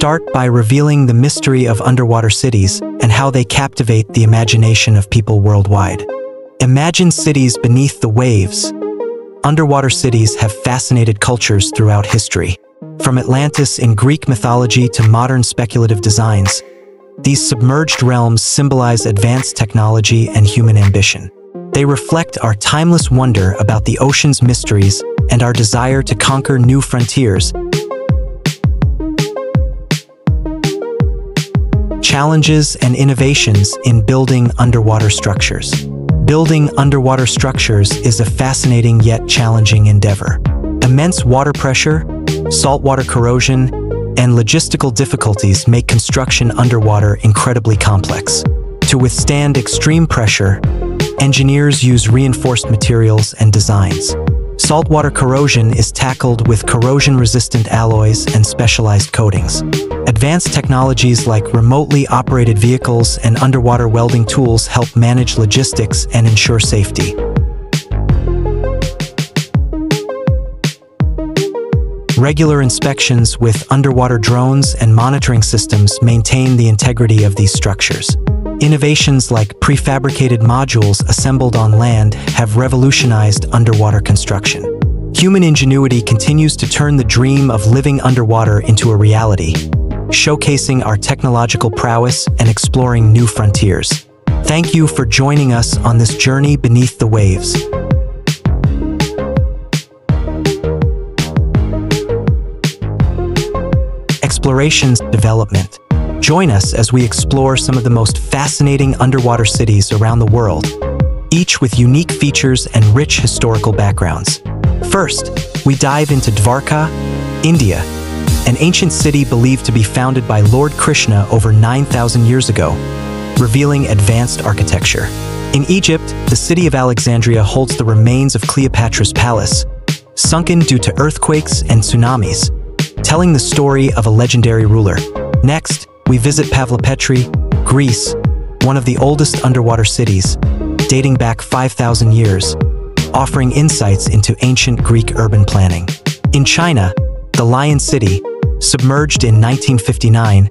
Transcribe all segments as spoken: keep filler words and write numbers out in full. start by revealing the mystery of underwater cities and how they captivate the imagination of people worldwide. Imagine cities beneath the waves. Underwater cities have fascinated cultures throughout history. From Atlantis in Greek mythology to modern speculative designs, these submerged realms symbolize advanced technology and human ambition. They reflect our timeless wonder about the ocean's mysteries and our desire to conquer new frontiers. Challenges and innovations in building underwater structures. Building underwater structures is a fascinating yet challenging endeavor. Immense water pressure, saltwater corrosion, and logistical difficulties make construction underwater incredibly complex. To withstand extreme pressure, engineers use reinforced materials and designs. Saltwater corrosion is tackled with corrosion-resistant alloys and specialized coatings. Advanced technologies like remotely operated vehicles and underwater welding tools help manage logistics and ensure safety. Regular inspections with underwater drones and monitoring systems maintain the integrity of these structures. Innovations like prefabricated modules assembled on land have revolutionized underwater construction. Human ingenuity continues to turn the dream of living underwater into a reality, showcasing our technological prowess and exploring new frontiers. Thank you for joining us on this journey beneath the waves. Explorations development. Join us as we explore some of the most fascinating underwater cities around the world, each with unique features and rich historical backgrounds. First, we dive into Dwarka, India, an ancient city believed to be founded by Lord Krishna over nine thousand years ago, revealing advanced architecture. In Egypt, the city of Alexandria holds the remains of Cleopatra's palace, sunken due to earthquakes and tsunamis, telling the story of a legendary ruler. Next, we visit Pavlopetri, Greece, one of the oldest underwater cities, dating back five thousand years, offering insights into ancient Greek urban planning. In China, the Lion City, submerged in nineteen fifty-nine,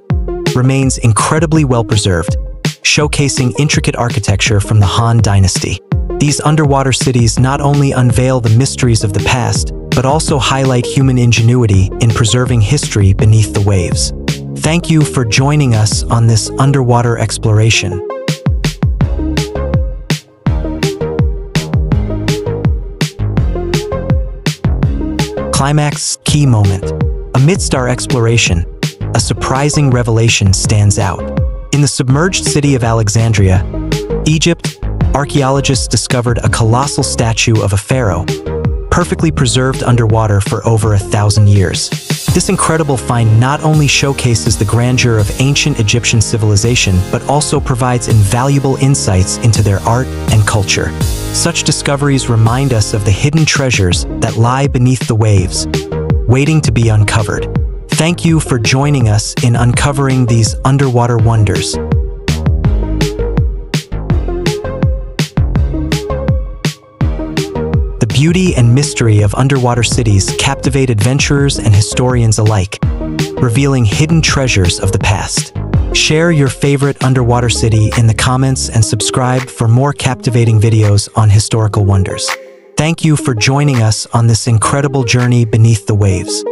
remains incredibly well-preserved, showcasing intricate architecture from the Han Dynasty. These underwater cities not only unveil the mysteries of the past, but also highlight human ingenuity in preserving history beneath the waves. Thank you for joining us on this underwater exploration. Climax key moment. Amidst our exploration, a surprising revelation stands out. In the submerged city of Alexandria, Egypt, archaeologists discovered a colossal statue of a pharaoh, perfectly preserved underwater for over a thousand years. This incredible find not only showcases the grandeur of ancient Egyptian civilization, but also provides invaluable insights into their art and culture. Such discoveries remind us of the hidden treasures that lie beneath the waves, waiting to be uncovered. Thank you for joining us in uncovering these underwater wonders. The beauty and mystery of underwater cities captivate adventurers and historians alike, revealing hidden treasures of the past. Share your favorite underwater city in the comments and subscribe for more captivating videos on historical wonders. Thank you for joining us on this incredible journey beneath the waves.